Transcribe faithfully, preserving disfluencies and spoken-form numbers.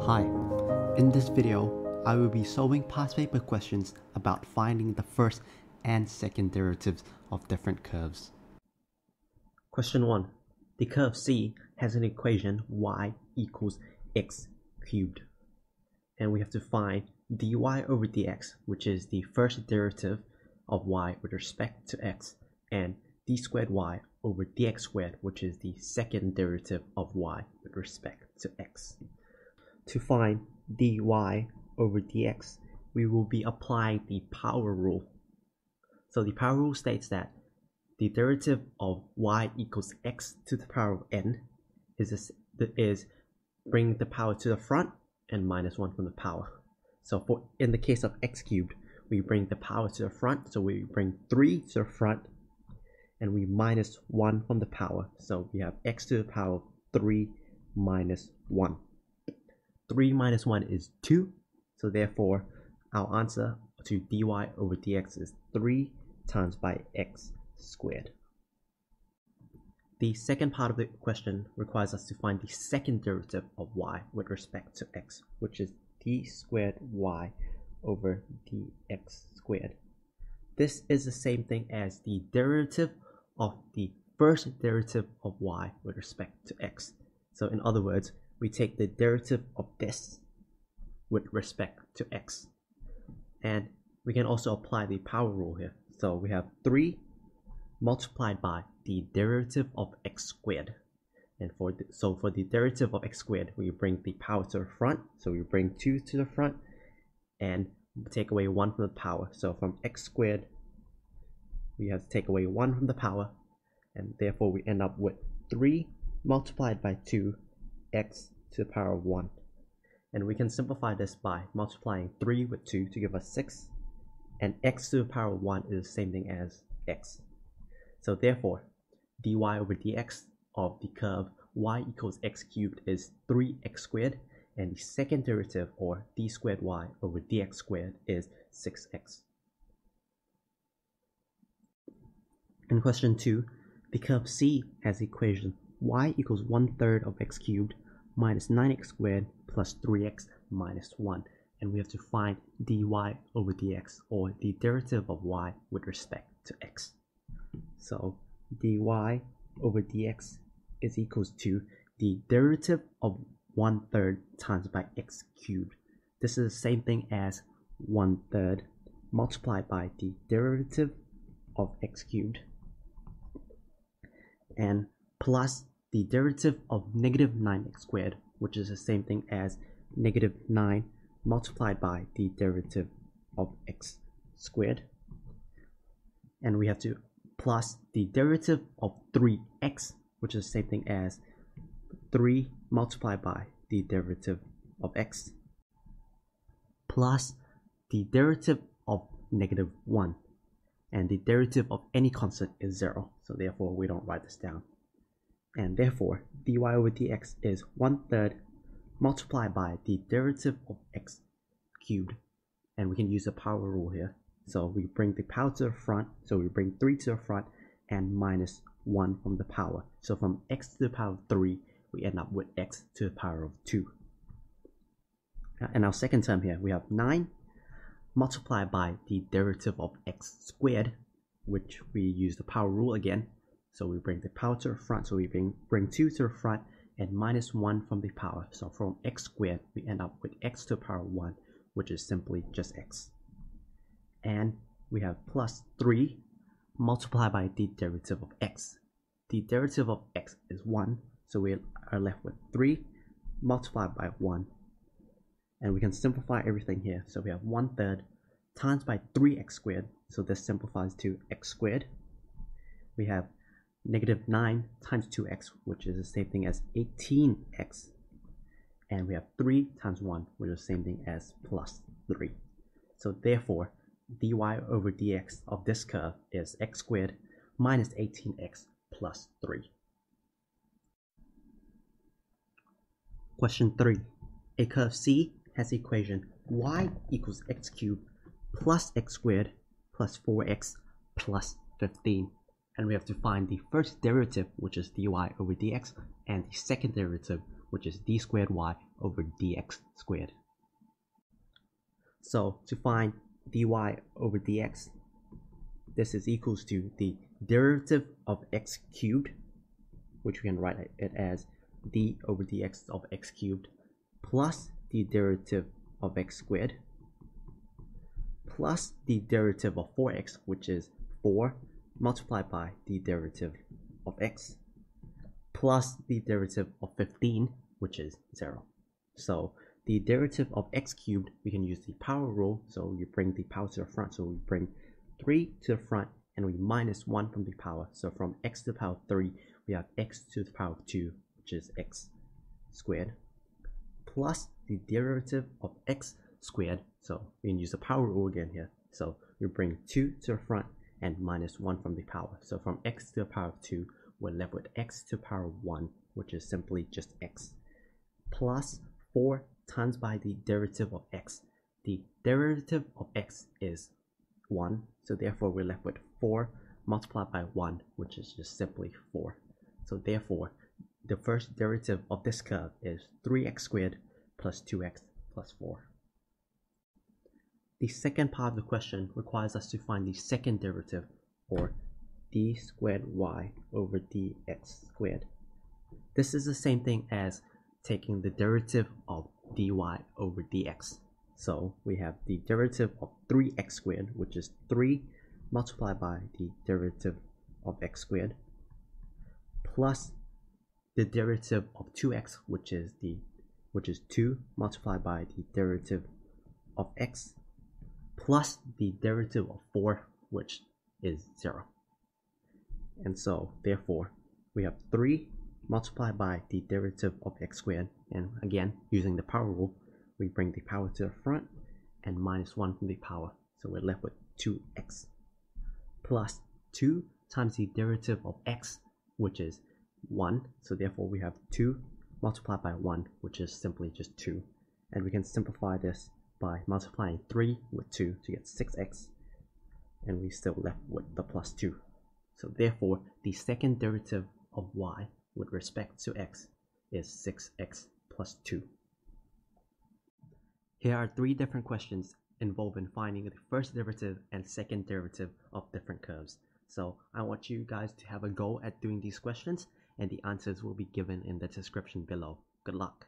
Hi, in this video, I will be solving past paper questions about finding the first and second derivatives of different curves. Question one. The curve C has an equation y equals x cubed. And we have to find dy over dx, which is the first derivative of y with respect to x, and d squared y over dx squared, which is the second derivative of y with respect to x. To find dy over dx, we will be applying the power rule. So the power rule states that the derivative of y equals x to the power of n is, this, is bringing the power to the front and minus one from the power. So for in the case of x cubed, we bring the power to the front, so we bring three to the front, and we minus one from the power, so we have x to the power of three minus one. three minus one is two, so therefore our answer to dy over dx is three times by x squared. The second part of the question requires us to find the second derivative of y with respect to x, which is d squared y over dx squared. This is the same thing as the derivative of the first derivative of y with respect to x. So in other words, we take the derivative of this with respect to x. And we can also apply the power rule here. So we have three multiplied by the derivative of x squared. And for the, so for the derivative of x squared, we bring the power to the front. So we bring two to the front and take away one from the power. So from x squared, we have to take away one from the power, and therefore we end up with three multiplied by two x to the power of one. And we can simplify this by multiplying three with two to give us six, and x to the power of one is the same thing as x. So therefore, dy over dx of the curve y equals x cubed is three x squared, and the second derivative, or d squared y over dx squared, is six x. In question two, the curve C has the equation y equals one third of x cubed minus nine x squared plus three x minus one. And we have to find dy over dx, or the derivative of y with respect to x. So dy over dx is equals to the derivative of one third times by x cubed. This is the same thing as one third multiplied by the derivative of x cubed, and plus the derivative of negative nine x squared, which is the same thing as negative nine multiplied by the derivative of x squared. And we have to plus the derivative of three x, which is the same thing as three multiplied by the derivative of x, plus the derivative of negative one. And the derivative of any constant is zero, so therefore we don't write this down. And therefore dy over dx is one third multiplied by the derivative of x cubed. And we can use the power rule here. So we bring the power to the front, so we bring three to the front and minus one from the power. So from x to the power of three, we end up with x to the power of two. And our second term here, we have nine multiplied by the derivative of x squared, which we use the power rule again. So we bring the power to the front, so we bring, bring two to the front and minus one from the power. So from x squared, we end up with x to the power of one, which is simply just x. And we have plus three multiplied by the derivative of x. The derivative of x is one, so we are left with three multiplied by one. And we can simplify everything here. So we have one third times by three x squared, so this simplifies to x squared. We have negative nine times two x, which is the same thing as eighteen x. And we have three times one, which is the same thing as plus three. So therefore, dy over dx of this curve is x squared minus eighteen x plus three. Question three. A curve C has the equation y equals x cubed plus x squared plus four x plus fifteen. And we have to find the first derivative, which is dy over dx, and the second derivative, which is d squared y over dx squared. So to find dy over dx, this is equals to the derivative of x cubed, which we can write it as d over dx of x cubed plus the derivative of x squared plus the derivative of four x, which is four multiplied by the derivative of x, plus the derivative of fifteen, which is zero. So the derivative of x cubed, we can use the power rule, so you bring the power to the front, so we bring three to the front and we minus one from the power, so from x to the power three we have x to the power two, which is x squared, plus the derivative of x squared, so we can use the power rule again here, so you bring two to the front and minus one from the power, so from x to the power two we're left with x to the power one, which is simply just x, plus four times by the derivative of x. The derivative of x is one, so therefore we're left with four multiplied by one, which is just simply four. So therefore the first derivative of this curve is three x squared plus two x plus four. The second part of the question requires us to find the second derivative, or d squared y over dx squared. This is the same thing as taking the derivative of dy over dx. So we have the derivative of three x squared, which is three multiplied by the derivative of x squared, plus the derivative of two x, which is the which is two multiplied by the derivative of x, plus the derivative of four, which is zero. And so therefore we have three multiplied by the derivative of x squared, and again using the power rule we bring the power to the front and minus one from the power, so we're left with two x, plus two times the derivative of x, which is one, so therefore we have two multiplied by one, which is simply just two, and we can simplify this by multiplying three with two to get six x, and we still left with the plus two. So therefore the second derivative of y with respect to x is six x plus two. Here are three different questions involving finding the first derivative and second derivative of different curves. So I want you guys to have a go at doing these questions, and the answers will be given in the description below. Good luck!